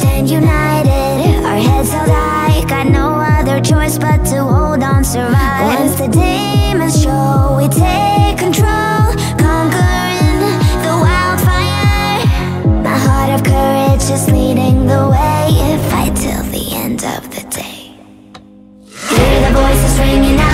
stand united, our heads held high, got no other choice but to hold on, survive. Once the demons show, we take control, conquering the wildfire. My heart of courage is leading the way, fight till the end of the day. Hear the voices ringing out.